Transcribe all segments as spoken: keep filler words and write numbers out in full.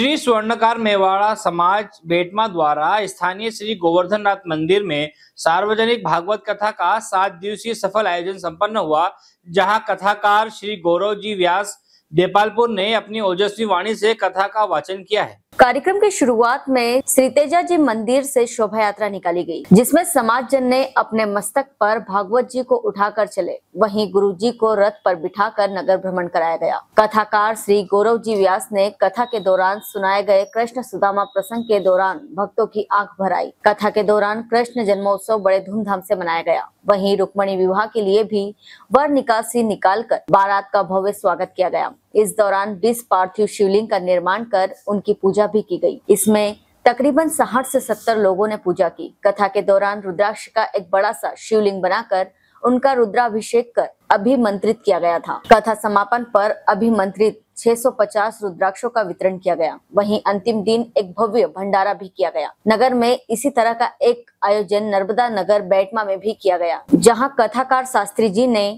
श्री स्वर्णकार मेवाड़ा समाज बेटमा द्वारा स्थानीय श्री गोवर्धन नाथ मंदिर में सार्वजनिक भागवत कथा का सात दिवसीय सफल आयोजन संपन्न हुआ, जहां कथाकार श्री गौरव जी व्यास देपालपुर ने अपनी ओजस्वी वाणी से कथा का वाचन किया है। कार्यक्रम की शुरुआत में श्री तेजा जी मंदिर से शोभा यात्रा निकाली गई, जिसमें समाज जन ने अपने मस्तक पर भागवत जी को उठाकर चले। वहीं गुरु जी को रथ पर बिठाकर नगर भ्रमण कराया गया। कथाकार श्री गौरव जी व्यास ने कथा के दौरान सुनाए गए कृष्ण सुदामा प्रसंग के दौरान भक्तों की आंख भर आई। कथा के दौरान कृष्ण जन्मोत्सव बड़े धूमधाम से मनाया गया। वहीं रुक्मणी विवाह के लिए भी वर निकासी निकाल कर बारात का भव्य स्वागत किया गया। इस दौरान बीस पार्थिव शिवलिंग का निर्माण कर उनकी पूजा भी की गई। इसमें तकरीबन साठ से सत्तर लोगों ने पूजा की। कथा के दौरान रुद्राक्ष का एक बड़ा सा शिवलिंग बनाकर उनका रुद्राभिषेक कर अभिमंत्रित किया गया था। कथा समापन पर अभिमंत्रित छह सौ पचास रुद्राक्षों का वितरण किया गया। वहीं अंतिम दिन एक भव्य भंडारा भी किया गया। नगर में इसी तरह का एक आयोजन नर्मदा नगर बेटमा में भी किया गया, जहाँ कथाकार शास्त्री जी ने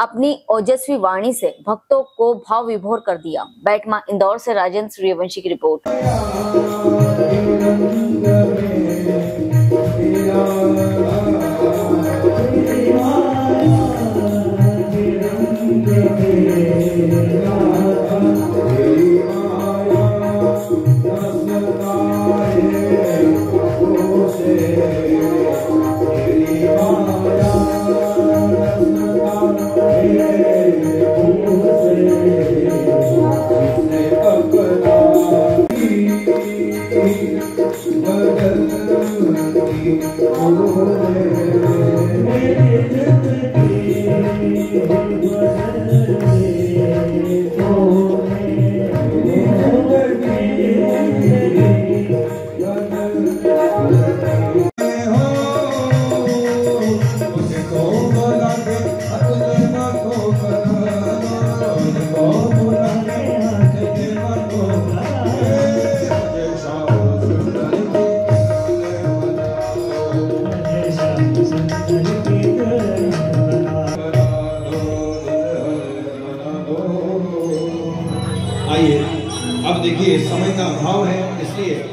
अपनी ओजस्वी वाणी से भक्तों को भाव विभोर कर दिया। बेटमा इंदौर से राजेंद्र सूर्यवंशी की रिपोर्ट। आइए अब देखिए, समय का अभाव है इसलिए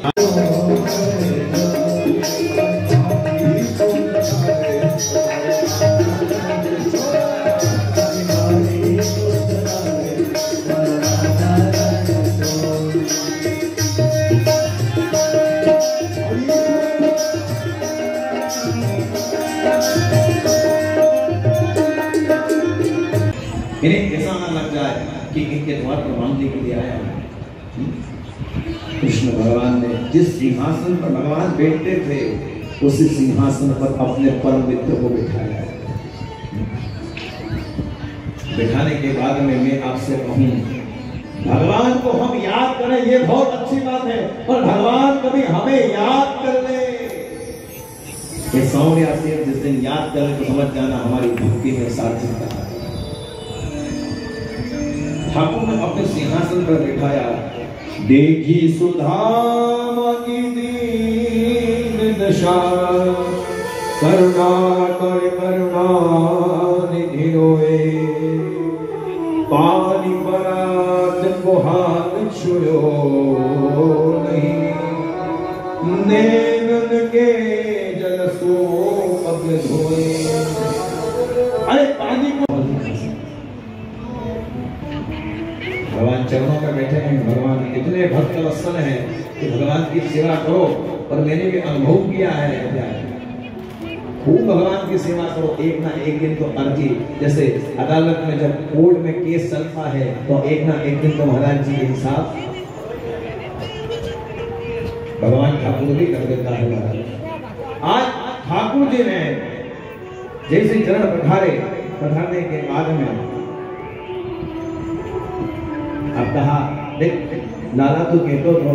ऐसा ना लग जाए कि इनके द्वार प्रमाण जी के लिए आया हूं। कृष्ण भगवान ने जिस सिंहासन पर भगवान बैठते थे, उसी सिंहासन पर अपने परम मित्र को बिठाया। बिठाने के बाद में मैं आपसे कहूं, भगवान को हम याद करें, ये बहुत अच्छी बात है, और भगवान कभी हमें याद कर ले। ये सौर्य आशीर्वाद जिस दिन याद करें तो समझ जाना हमारी भक्ति में सार्थकता है। ठाकुर ने अपने सिंहासन पर बैठाया। देखी सुधामा की दीन दशा, करुणा कर करुणा निधि रोए, पानी बरात को हाथ छुयो नहीं, नैनन के जल सो अब धोए। अरे पानी को भगवान चरणों पर बैठे हैं। भगवान इतने भक्त वत्सल हैं कि भगवान की सेवा करो। और मैंने भी अनुभव किया है, खूब भगवान की सेवा करो, एक ना एक दिन तो अर्जी। जैसे अदालत में जब कोर्ट में केस चलता है तो एक ना एक दिन तो महाराज जी इंसाफ भगवान ठाकुर भी कर देता है। आज ठाकुर जी ने जैसे चरण पधारे, पधारने के बाद में अब कहा, देख लाला तू कहते हो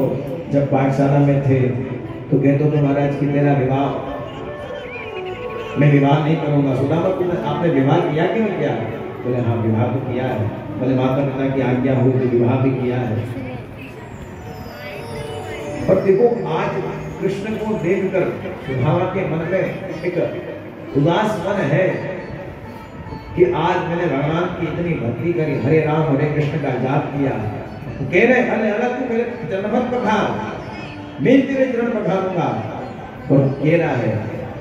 जब पाठशाला में थे तो कहते हो महाराज कि मेरा विवाह, मैं विवाह नहीं करूंगा। सुदामा, आपने विवाह किया कि नहीं किया? बोले हाँ विवाह तो किया है। बोले माता पिता की आज्ञा हुई तो विवाह भी किया है। और देखो आज कृष्ण को देखकर सुदामा के मन में एक उदास मन है कि आज मैंने भगवान की इतनी भक्ति करी, हरे राम हरे कृष्ण का जाप किया, ઘેરે અને અલગ મેરે जनमत पखार मैं तेरे चरण पखारूंगा। और घेरा है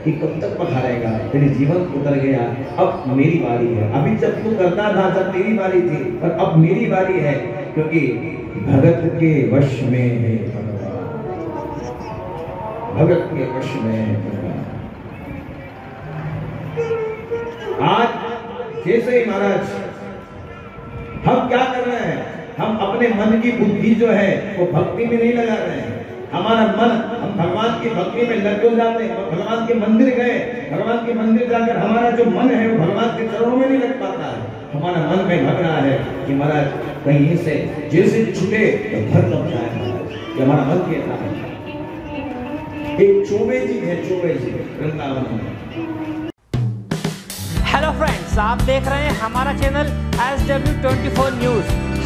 कि कब तक पखारेगा, तेरे जीवन उतर गया, अब मेरी बारी है। अभी जब तू करता था जब तेरी बारी थी, पर अब मेरी बारी है, क्योंकि भगत के वश में है भगवान, भगत के वश में है भगवान। आज जैसे ही महाराज हम क्या कर रहे हैं, हम अपने मन की बुद्धि जो है वो भक्ति में नहीं लगा रहे हैं। हमारा मन, हम भगवान की भक्ति में लग जाते हैं, भगवान के मंदिर गए, भगवान के मंदिर जाकर हमारा जो मन है वो भगवान के चरणों में नहीं लग पाता है। हमारा मन में भग रहा है कि महाराज कहीं से जैसे छुटे तो घर लग जाए, ये हमारा मन कहता है। एक चौबे जी है, चौबे जी वृंदावन में। हेलो फ्रेंड्स, आप देख रहे हैं हमारा channel S W twenty four news.